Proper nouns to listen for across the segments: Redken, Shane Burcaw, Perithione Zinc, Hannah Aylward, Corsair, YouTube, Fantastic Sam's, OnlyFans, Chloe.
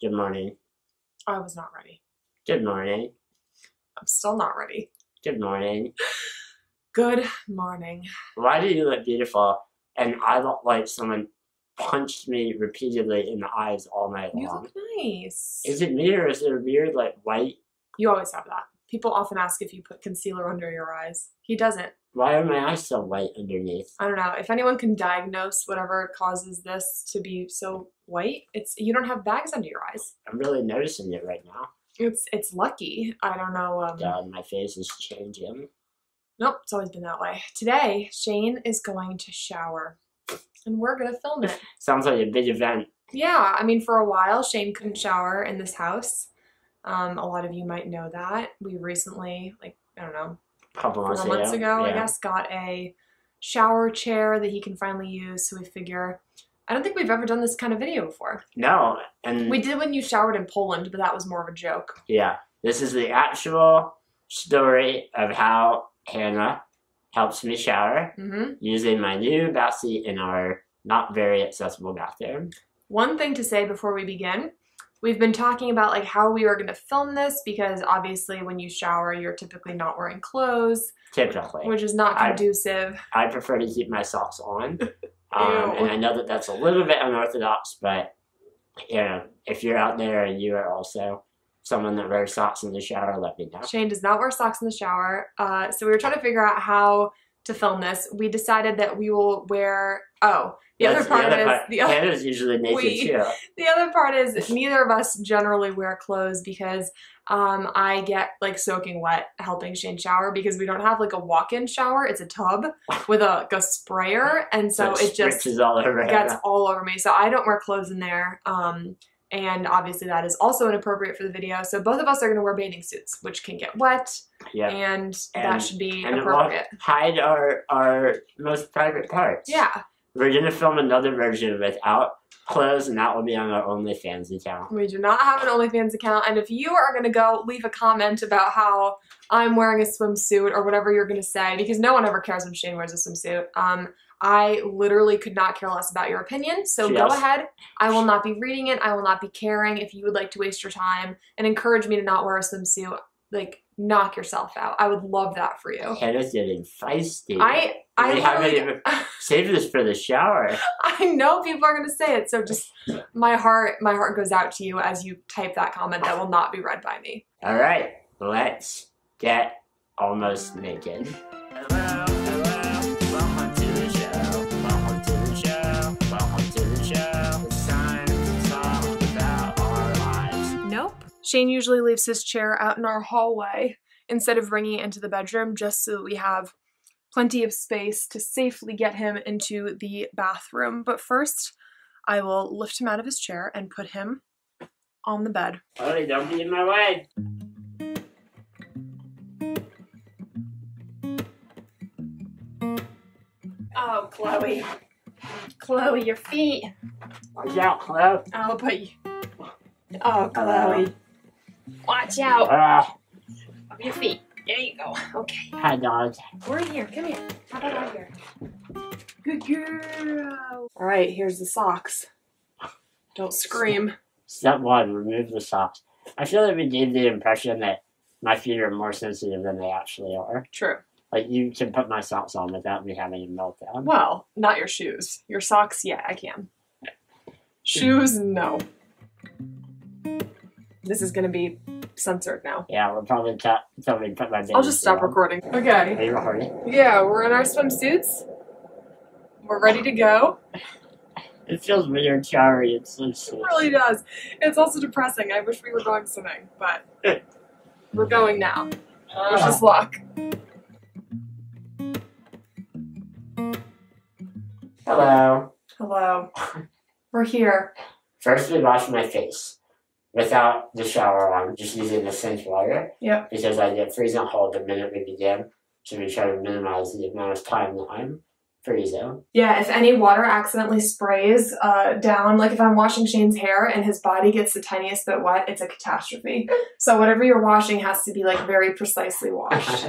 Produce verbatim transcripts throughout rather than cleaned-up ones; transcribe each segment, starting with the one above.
Good morning. I was not ready. Good morning. I'm still not ready. Good morning. Good morning. Why do you look beautiful and I look like someone punched me repeatedly in the eyes all night long? You look nice. Is it me or is there a beard like white? You always have that. People often ask if you put concealer under your eyes. He doesn't. Why are my eyes so white underneath? I don't know. If anyone can diagnose whatever causes this to be so white, it's you don't have bags under your eyes. I'm really noticing it right now. It's it's lucky. I don't know. Um, God, my face is changing. Nope, it's always been that way. Today, Shane is going to shower, and we're gonna film it. Sounds like a big event. Yeah, I mean, for a while, Shane couldn't shower in this house. Um, a lot of you might know that. We recently, like, I don't know, a couple months, months ago, yeah. I guess, got a shower chair that he can finally use, so we figure... I don't think we've ever done this kind of video before. No, and... We did when you showered in Poland, but that was more of a joke. Yeah, this is the actual story of how Hannah helps me shower mm-hmm. using my new bathseat in our not very accessible bathroom. One thing to say before we begin, we've been talking about like how we were going to film this because obviously when you shower, you're typically not wearing clothes. Typically. Which is not conducive. I, I prefer to keep my socks on. Um, and I know that that's a little bit unorthodox, but you know, if you're out there and you are also someone that wears socks in the shower, let me know. Shane does not wear socks in the shower, uh, so we were trying to figure out how to film this. We decided that we will wear. Oh, the that's, other part the other is part, the other Hannah's usually naked we, too. The other part is neither of us generally wear clothes because um, I get like soaking wet helping Shane shower because we don't have like a walk-in shower. It's a tub with a, like, a sprayer, and so, so it, it just all over gets Hannah. all over me. So I don't wear clothes in there. Um, And obviously that is also inappropriate for the video. So both of us are going to wear bathing suits, which can get wet, yep. and, and that should be and appropriate. It won't hide our, our most private parts. Yeah. We're going to film another version without clothes, and that will be on our OnlyFans account. We do not have an OnlyFans account, and if you are going to go leave a comment about how I'm wearing a swimsuit or whatever you're going to say, because no one ever cares when Shane wears a swimsuit, um, I literally could not care less about your opinion, so she go does. ahead. I will not be reading it. I will not be caring. If you would like to waste your time and encourage me to not wear a swimsuit, like, knock yourself out. I would love that for you. Hannah's getting feisty. I, I we haven't even saved this for the shower. I know people are going to say it, so just my heart, my heart goes out to you as you type that comment that will not be read by me. All right, let's get almost naked. Hello. Shane usually leaves his chair out in our hallway instead of bringing it into the bedroom just so that we have plenty of space to safely get him into the bathroom. But first, I will lift him out of his chair and put him on the bed. Oh, don't be in my way. Oh, Chloe. Chloe, your feet. Watch out, Chloe. I'll put you. Oh, Chloe. Uh, Watch out. Uh, Up your feet. There you go. Okay. Hi, dog. We're in here. Come here. How about out here? Good girl. All right, here's the socks. Don't scream. Step one, remove the socks. I feel that we gave the impression that my feet are more sensitive than they actually are. True. Like, you can put my socks on without me having a meltdown. Well, not your shoes. Your socks, yeah, I can. Shoes, no. This is gonna be censored now. Yeah, we'll probably cut. Probably put my. I'll just stop on. recording. Okay. Are you recording? Yeah, we're in our swimsuits. We're ready to go. It feels weird, showery. It's so it really does. It's also depressing. I wish we were going swimming, but we're going now. Uh. Wish us luck. Hello. Hello. We're here. First, we wash my face. Without the shower on, just using the sink water. Yeah. Because I get freezing cold the minute we begin, so we try to minimize the amount of time that I'm freezing. Yeah, if any water accidentally sprays uh, down, like if I'm washing Shane's hair and his body gets the tiniest bit wet, it's a catastrophe. So whatever you're washing has to be like very precisely washed.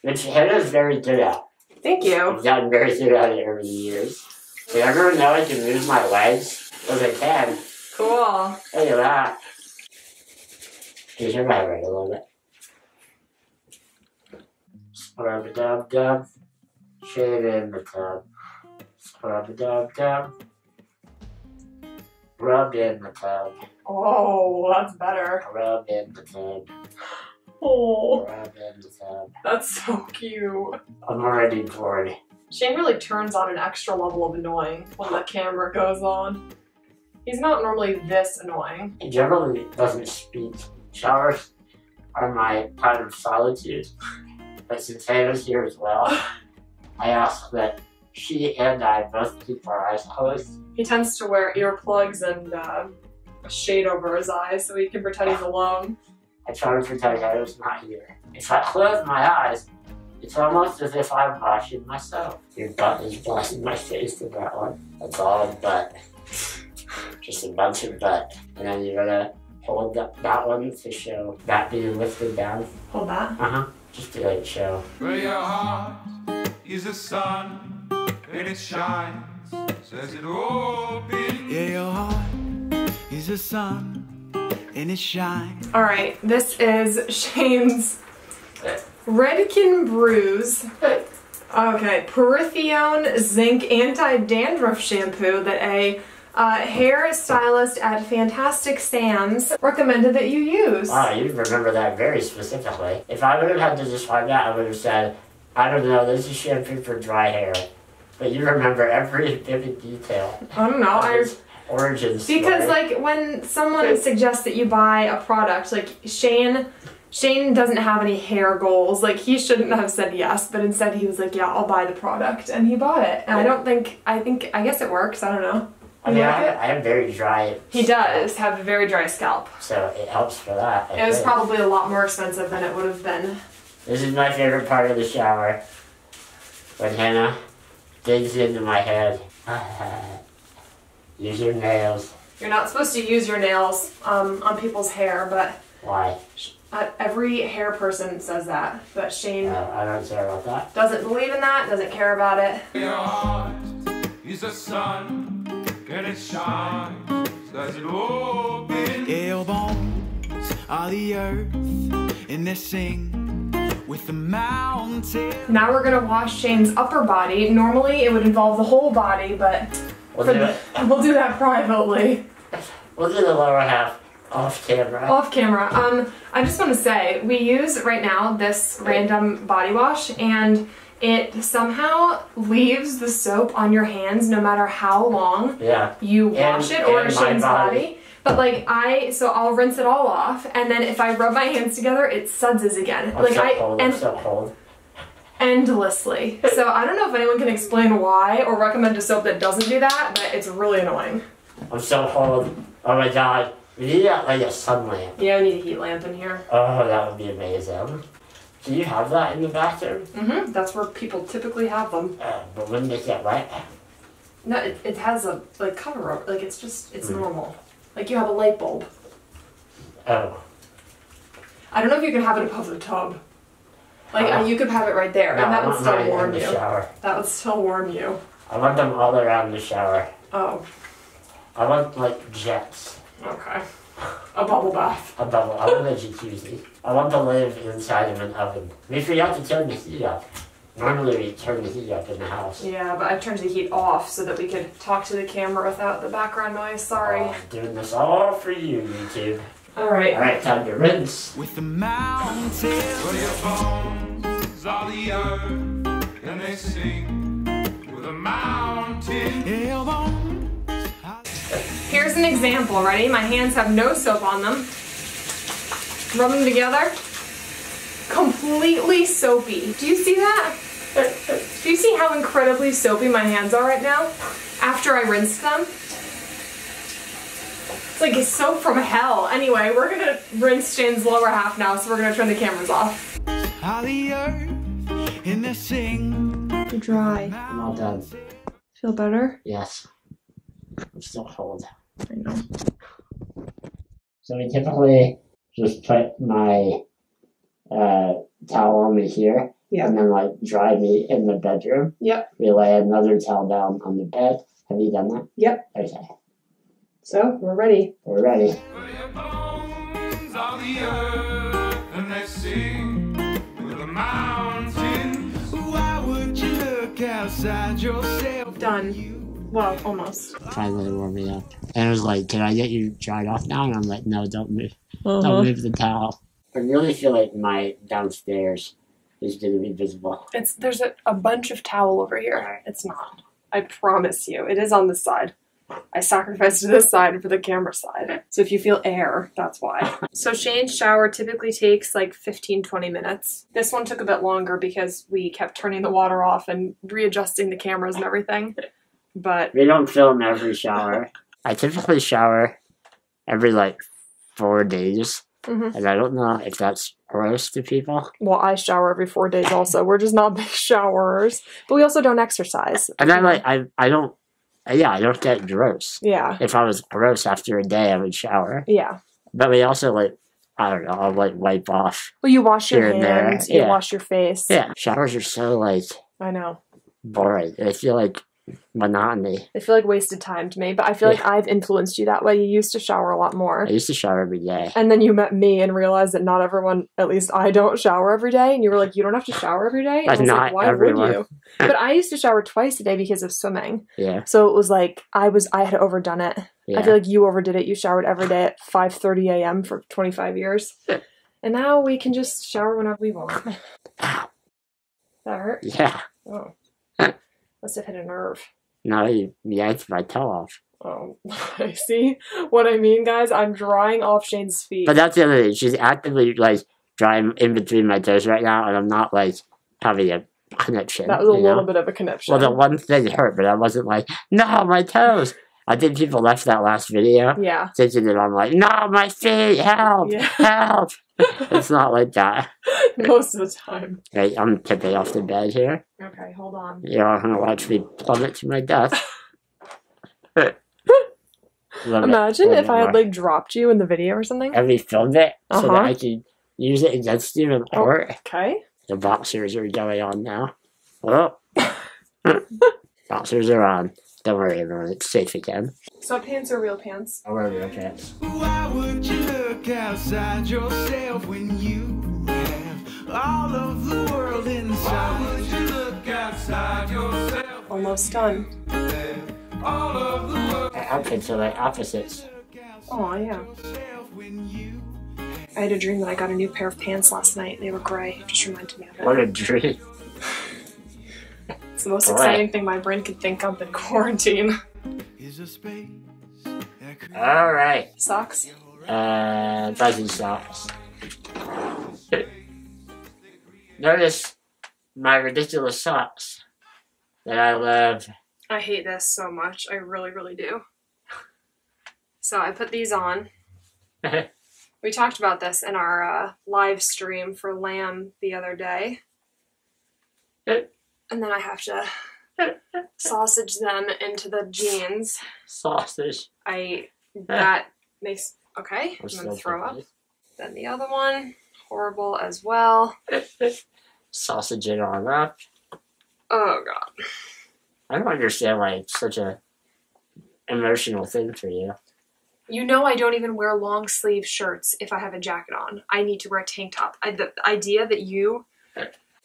Which Hannah's very good at. Thank you. I've gotten very good at it over the years. Did everyone know I can move my legs? Because I can. Cool. Look at that. She's vibrating a little bit. Scrub a dub dub. Shade in the tub. Scrub a dub dub. Rub in the tub. Oh, that's better. Rub in the tub. Oh. Rub in the tub. That's so cute. I'm already bored. Shane really turns on an extra level of annoying when the camera goes on. He's not normally this annoying. He generally doesn't speak. Showers are my time of solitude, but since Hannah's here as well, I ask that she and I both keep our eyes closed. He tends to wear earplugs and uh, a shade over his eyes so he can pretend he's alone. I try to pretend I was not here. If I close my eyes, it's almost as if I'm washing myself. Your butt is blessing my face with that one. That's all butt. Just a bunch of butt. And then you're gonna hold up that one to show that being lifted down. Hold that? Uh-huh. Just to like show. Where your heart is a sun and it shines, says it all be. Yeah, your heart is a sun and it shines. Alright, this is Shane's Redken Brews. Okay, Perithione Zinc Anti-Dandruff Shampoo that a Uh, hair stylist at Fantastic Sam's recommended that you use. Wow, you remember that very specifically. If I would have had to describe that, I would have said, I don't know, this is shampoo for dry hair. But you remember every vivid detail. I don't know. I origins. Because like when someone suggests that you buy a product, like Shane, Shane doesn't have any hair goals. Like he shouldn't have said yes, but instead he was like, yeah, I'll buy the product, and he bought it. And yeah. I don't think. I think. I guess it works. I don't know. I mean, yeah. I, have, I have very dry He does scalp. have a very dry scalp. So it helps for that. I it was think. probably a lot more expensive than it would have been. This is my favorite part of the shower. When Hannah digs into my head. Use your nails. You're not supposed to use your nails um, on people's hair, but... Why? Uh, every hair person says that, but Shane... No, I don't care about that. Doesn't believe in that, doesn't care about it. Your heart is a sun. And it shines as it opens. Your bones are the earth, and they sing with the mountain. Now we're gonna wash Shane's upper body. Normally it would involve the whole body, but we'll, do, the, it. we'll do that privately. We'll do the lower half off camera. Off camera. Um, I just want to say we use right now this random body wash, and it somehow leaves the soap on your hands no matter how long yeah. you wash and, it or Shane's body. body. But like I, so I'll rinse it all off, and then if I rub my hands together, it suds again. I'm like so I cold, I'm so cold. endlessly. So I don't know if anyone can explain why or recommend a soap that doesn't do that, but it's really annoying. I'm so cold. Oh my god. We need that, like a sun lamp. Yeah, we need a heat lamp in here. Oh, that would be amazing. Do you have that in the bathroom? Mm-hmm. That's where people typically have them. Uh, but wouldn't it get wet? No, it, it has a like cover over. Like it's just it's mm. normal. Like you have a light bulb. Oh. I don't know if you can have it above the tub. Like uh, you could have it right there, no, and that I would still warm you. Shower. That would still warm you. I want them all around the shower. Oh. I want like jets. Okay. A bubble bath. A bubble. I want a jacuzzi. I want to live inside of an oven. We forgot to turn the heat up. Normally we turn the heat up in the house. Yeah, but I turned the heat off so that we could talk to the camera without the background noise. Sorry. Oh, I'm doing this all for you, YouTube. All right. All right, time to rinse. With the mountains, your bones are the earth, and they sing with a mountain. Your bones. Here's an example, ready? My hands have no soap on them. Rub them together. Completely soapy. Do you see that? Do you see how incredibly soapy my hands are right now? After I rinsed them? It's like soap from hell. Anyway, we're gonna rinse Shane's lower half now, so we're gonna turn the cameras off. You're dry. I'm all done. Feel better? Yes. I'm still cold. I know. So I typically just put my uh, towel on me here, yeah. and then like dry me in the bedroom. Yep. We lay another towel down on the bed. Have you done that? Yep. Okay. So we're ready. We're ready. For your bones are the earth, and they sing with the mountain. Why would you look outside yourself? Done. Well, almost. Finally wore me up. And I was like, can I get you dried off now? And I'm like, no, don't move. Uh-huh. Don't move the towel. I really feel like my downstairs is going to be visible. It's, there's a, a bunch of towel over here. It's not. I promise you. It is on this side. I sacrificed this side for the camera side. So if you feel air, that's why. So Shane's shower typically takes like fifteen, twenty minutes. This one took a bit longer because we kept turning the water off and readjusting the cameras and everything. But we don't film every shower. I typically shower every like four days. Mm-hmm. And I don't know if that's gross to people. Well, I shower every four days also. We're just not big showerers. But we also don't exercise. And I like I I don't yeah, I don't get gross. Yeah. If I was gross after a day I would shower. Yeah. But we also like I don't know, I'll like wipe off. Well, you wash your hands, you yeah. wash your face. Yeah. Showers are so like I know. Boring. I feel like monotony. I feel like wasted time to me, but I feel yeah. like I've influenced you that way. You used to shower a lot more. I used to shower every day. And then you met me and realized that not everyone, at least I don't shower every day. And you were like, you don't have to shower every day? And I was not like, why everyone. Would you? But I used to shower twice a day because of swimming. Yeah. So it was like, I was, I had overdone it. Yeah. I feel like you overdid it. You showered every day at five thirty a m for twenty-five years. And now we can just shower whenever we want. Ow. That hurt? Yeah. Oh. Must have hit a nerve. No, you yanked my toe off. Oh, I see what I mean, guys. I'm drying off Shane's feet. But that's the other thing. She's actively like drying in between my toes right now, and I'm not like having a connection. That was a little know? bit of a connection. Well, the one thing hurt, but I wasn't like, no, my toes. I think people left that last video. Yeah. Thinking that I'm like, no, my feet, help, yeah. help. It's not like that. Most of the time. Hey, I'm tipping off the bed here. Okay, hold on. You're going to watch me plummet to my death. Imagine if I had like dropped you in the video or something. And we filmed it uh-huh. so that I could use it against you in court. Oh, okay. The boxers are going on now. Oh. Boxers are on. Don't worry, everyone. It's safe again. So pants are real pants. I wear real pants. Why would you look outside yourself when you have all of the world inside? Why would you look outside yourself? Almost done. All of the world. The outfits are like opposites. Oh yeah. I had a dream that I got a new pair of pants last night. They were gray. It just reminded me of it. What a dream. It's the most All exciting right. thing my brain could think of in quarantine. All right. Socks? Uh, fuzzy socks. Notice my ridiculous socks that I love. I hate this so much. I really, really do. So I put these on. We talked about this in our uh, live stream for Lamb the other day. And then I have to sausage them into the jeans. Sausage. I, that makes, okay, I'm gonna throw up. Then the other one, horrible as well. Sausage it on up. Oh God. I don't understand why it's such a emotional thing for you. You know I don't even wear long sleeve shirts if I have a jacket on. I need to wear a tank top. I, the idea that you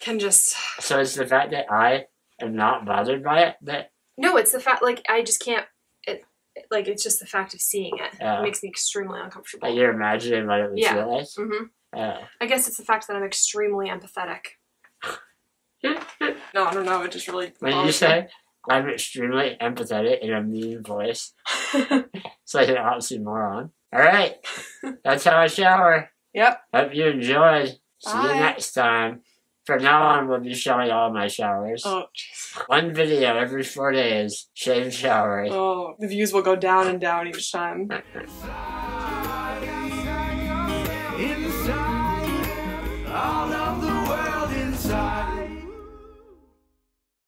can just... So it's the fact that I am not bothered by it that... No, it's the fact, like, I just can't, it, like, it's just the fact of seeing it. Uh, it makes me extremely uncomfortable. Like you're imagining what it would yeah. feel like? Mm-hmm. Uh. I guess it's the fact that I'm extremely empathetic. No, I don't know, it just really... When you me. say I'm extremely empathetic in a mean voice, it's like an oxymoron. All right, that's how I shower. Yep. Hope you enjoyed. Bye. See you next time. From now on, we'll be showing all my showers. Oh, jeez. One video every four days. Shane showering. Oh, the views will go down and down each time. Inside, inside, all